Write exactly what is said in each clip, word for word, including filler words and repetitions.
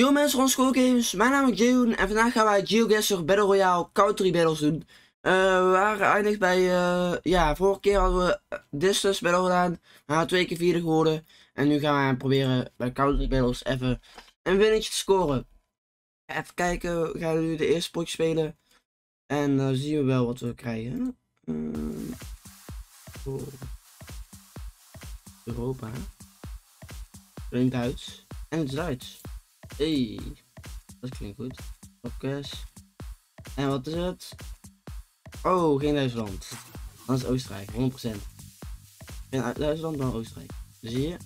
Yo mensen van School Games, mijn naam is Jeroen en vandaag gaan wij GeoGuessr Battle Royale Country Battles doen. Uh, we waren eindig bij, uh, ja, vorige keer hadden we Distance Battle gedaan. We waren twee keer vierde geworden. En nu gaan we proberen bij Country Battles even een winnetje te scoren. Even kijken, we gaan nu de eerste potje spelen. En dan uh, zien we wel wat we krijgen. Uh, oh. Europa. Klinkt Duits. En het is Duits. Hey, dat klinkt goed. Podcast. En wat is het? Oh, geen Duitsland. Dat is Oostenrijk, honderd procent. Geen Duitsland, dan Oostenrijk. Zie je?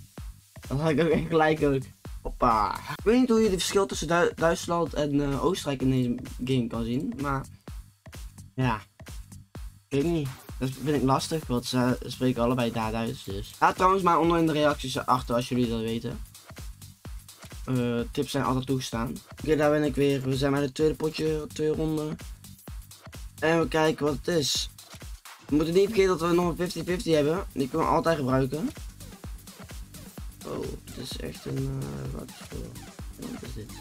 Dan had ik ook echt gelijk ook. Hoppa. Ik weet niet hoe je het verschil tussen du Duitsland en uh, Oostenrijk in deze game kan zien, maar... Ja. Ik weet niet. Dat vind ik lastig, want ze spreken allebei daar Duits, dus... Laat trouwens maar onder in de reacties achter als jullie dat weten. Uh, tips zijn altijd toegestaan. Oké, okay, daar ben ik weer. We zijn bij het tweede potje, twee ronden. En we kijken wat het is. We moeten niet vergeten dat we nog een vijftig vijftig hebben. Die kunnen we altijd gebruiken. Oh, het is echt een... Uh, wat, is voor... wat is dit?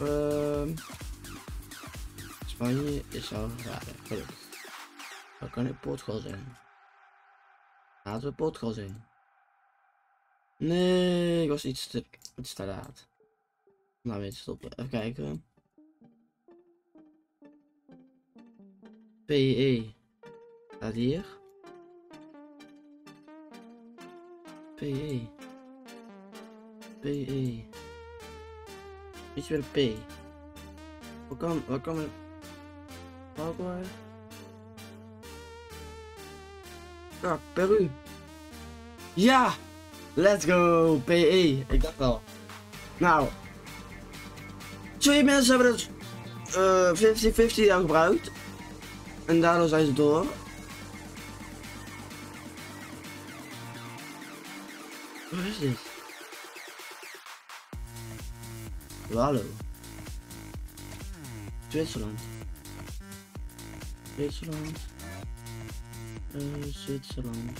Uh, Spanje is al geraden. Gelukkig. Dan kan ik Portugal zijn. Laten we Portugal zijn. Nee, ik was iets te, iets te laat. Nou, weet je, stoppen. Even kijken. P E. Staat hier. P E. P E. Iets met een P. Wat kan, wat kan het? Paraguay. Ja, Peru. Ja! Let's go, P E, ik dacht al. Nou, twee mensen hebben het vijftig vijftig al gebruikt. En daardoor zijn ze door. Wat is dit? Hallo. Zwitserland. Zwitserland. Uh, Zwitserland.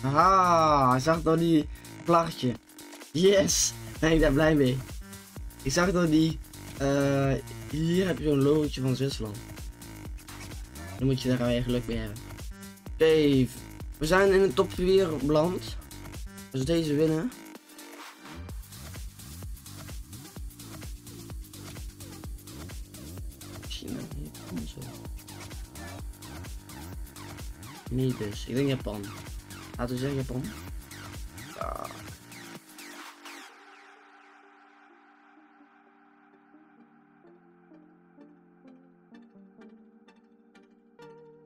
Haha, ik zag door die vlaggetje. Yes, ben ik daar blij mee. Ik zag door die... Uh, hier heb je zo'n logootje van Zwitserland. Dan moet je daar weer geluk mee hebben. Oké, okay, we zijn in de top vier beland. Als we deze winnen... China, hier komt zo. Nee dus, ik denk Japan. Laten we zeggen Japan. Ja.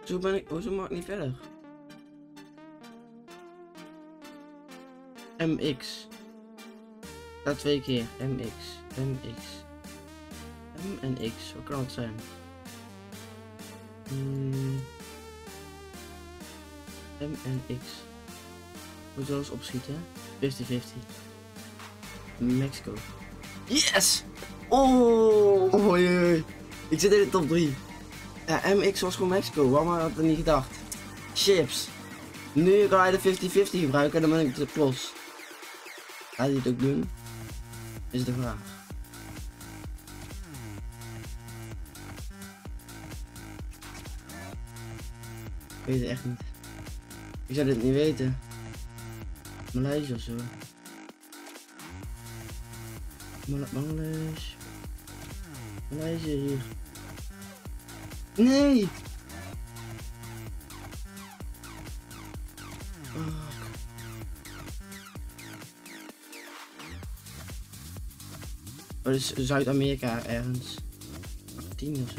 Zo ben ik, hoezo mag ik niet verder? M X. Dat twee keer. M X. M X. M en X. Wat kan het zijn? Mm. M en X. Moet wel eens opschieten. vijftig vijftig. Mexico. Yes! Oh, oh jee. Ik zit in de top drie. Ja, M X was gewoon Mexico. Waarom had ik er niet gedacht? Chips. Nu kan hij de vijftig vijftig gebruiken en dan ben ik de plos. Gaat hij het ook doen? Is de vraag. Ik weet het echt niet. Ik zou dit niet weten. Maleisië ofzo. Maleisië. Maleisië hier. Nee! Oh. Oh, dat is Zuid-Amerika ergens. achttien ofzo.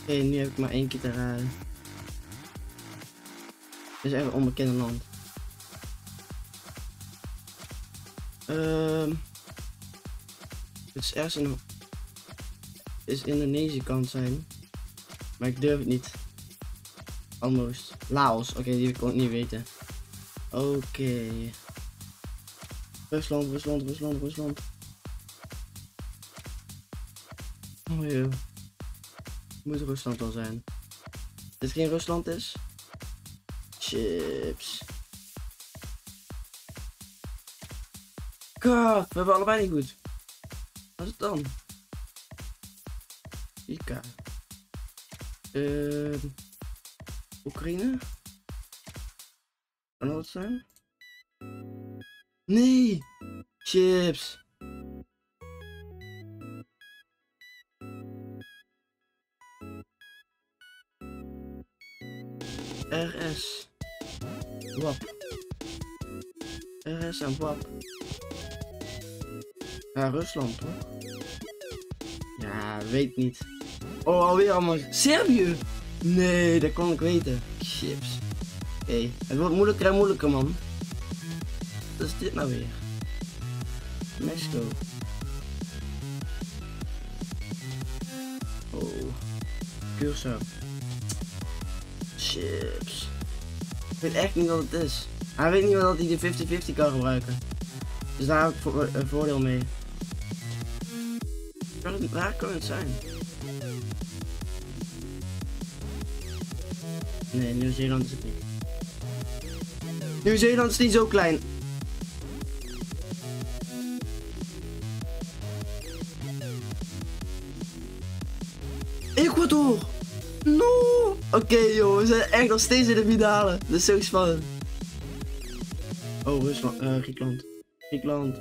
Oké, okay, nu heb ik maar één keer te raden. Dit is echt een onbekende land. Ehm... Uh, het is ergens in... is Indonesië kan het zijn. Maar ik durf het niet. Almost. Laos. Oké, okay, die kon ik niet weten. Oké. Okay. Rusland, Rusland, Rusland, Rusland. Oh joh. Moet Rusland al zijn. Dit geen Rusland is? Chips. god, we hebben allebei niet goed. Wat is het dan? Pika. Uh, Oekraïne? Kan dat het zijn? Nee! Chips! R S. Wap. R S en wap. Ja, Rusland toch? Ja, weet niet. Oh, alweer allemaal. Servië? Nee, dat kon ik weten. Chips. Oké, okay. Het wordt moeilijker en moeilijker, man. Wat is dit nou weer? Mexico. Oh. Curso. Chips. Ik weet echt niet wat het is. Hij weet niet wat hij de vijftig vijftig kan gebruiken. Dus daar heb ik vo een voordeel mee. Kan het, waar kan het zijn? Nee, Nieuw-Zeeland is het niet. Nieuw-Zeeland is niet zo klein. Ecuador! No! Oké okay, joh, we zijn echt nog steeds in de finale. Dat is zo spannend. Oh, Rusland, uh, Griekenland. Griekenland.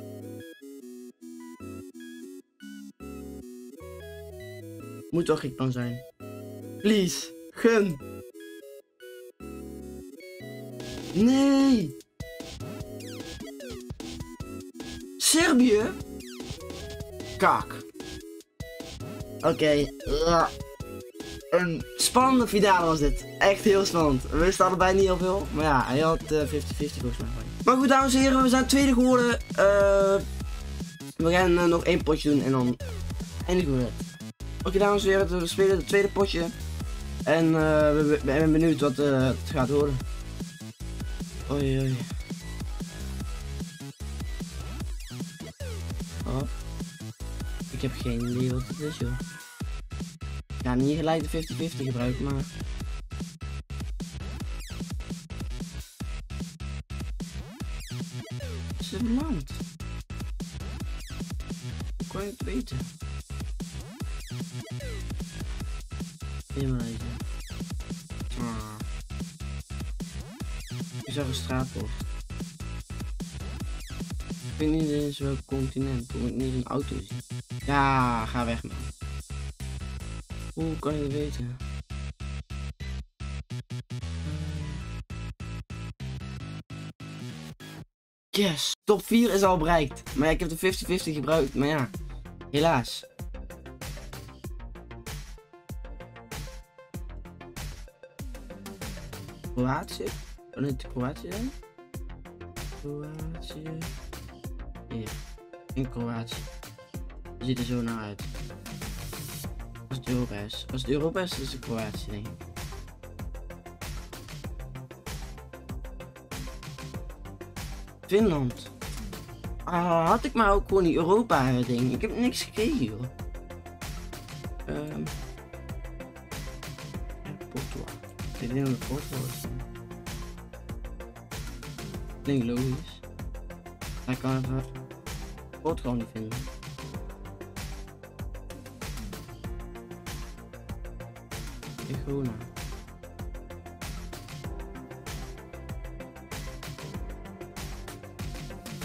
Moet toch Griekenland zijn. Please, gun! Nee! Servië? Kak. Oké. Okay. Een spannende finale was dit. Echt heel spannend. We wisten allebei niet heel veel. Maar ja, hij had vijftig vijftig volgens mij. Maar goed, dames en heren, we zijn tweede geworden. Uh, we gaan uh, nog één potje doen en dan eindigen we het. Oké, okay, dames en heren, we spelen het tweede potje. En uh, we zijn benieuwd wat uh, het gaat worden. Oei, oei. Oh. Ik heb geen idee wat het is, joh. Ik ga niet gelijk de vijftig vijftig gebruiken, maar... Het is een land. Hoe kan je het weten? Helemaal even. Ah. Ik zag een straatbord. Ik weet niet eens welk continent, hoe ik niet een auto zie. Ja, ga weg man. Hoe kan je dat weten? Yes! Top vier is al bereikt. Maar ja, ik heb de vijftig vijftig gebruikt, maar ja, helaas. Kroatië? Oh nee, Kroatië dan? Kroatië. Hier. In Kroatië. Dat ziet er zo naar uit. Als het Europa is. Als het Europa is, is het Kroatië, denk ik. Finland. Ah, had ik maar ook gewoon die Europa-ding. Ik heb niks gekregen, joh. Um. Portugal. Ik weet niet wat het Portugal is. Klinkt logisch. Hij kan even Portugal niet vinden. Groene.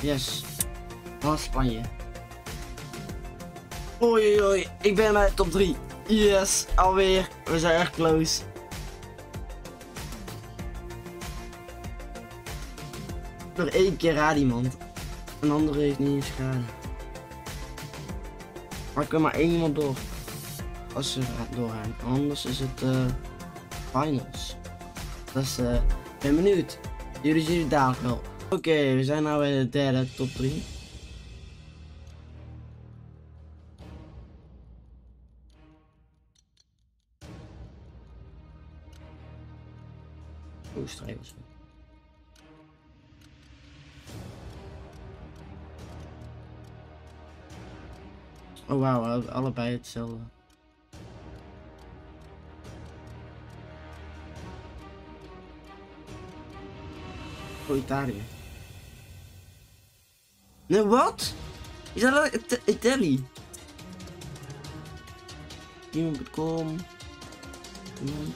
Yes. Van Spanje. Oei, oei, ik ben bij top drie. Yes, alweer. We zijn echt close. Nog één keer raad iemand. Een andere heeft niet eens geraden. Maar ik kan maar één iemand door. Als ze doorgaan, anders is het uh, finals. Dus uh, ben benieuwd. Jullie zien het daar wel. Oké, okay, we zijn nu in de derde top drie. Oeh, strijders. Oh wauw, allebei hetzelfde. Italië. Nee, wat? Is dat een Italië? Niemand.com. Niemand.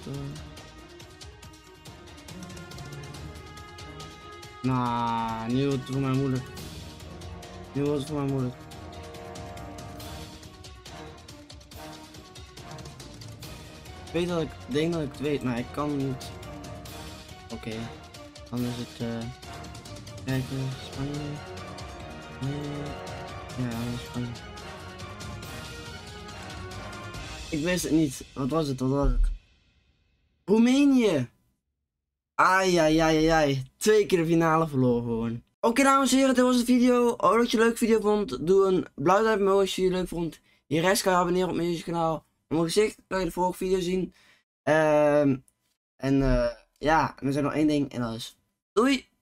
Nou, nu wordt het voor mij moeilijk. Nu wordt het voor mij moeilijk. Ik weet dat ik denk dat ik het weet, maar ik kan niet. Oké, okay. Dan is het uh, kijken, Spanje. Ja, Spanje. Ik wist het niet. Wat was het? Wat was het? Roemenië! Ai, ai, ai, ai. Twee keer de finale verloren gewoon. Oké, okay, dames en heren, dit was de video. Oh, dat je een leuke video vond. Doe een blauw duimpje omhoog als je het leuk vond. Je rest kan je abonneren op mijn YouTube kanaal. Om mijn gezicht kan je de vorige video zien. Um, en uh, ja, er is nog één ding en dat is doei!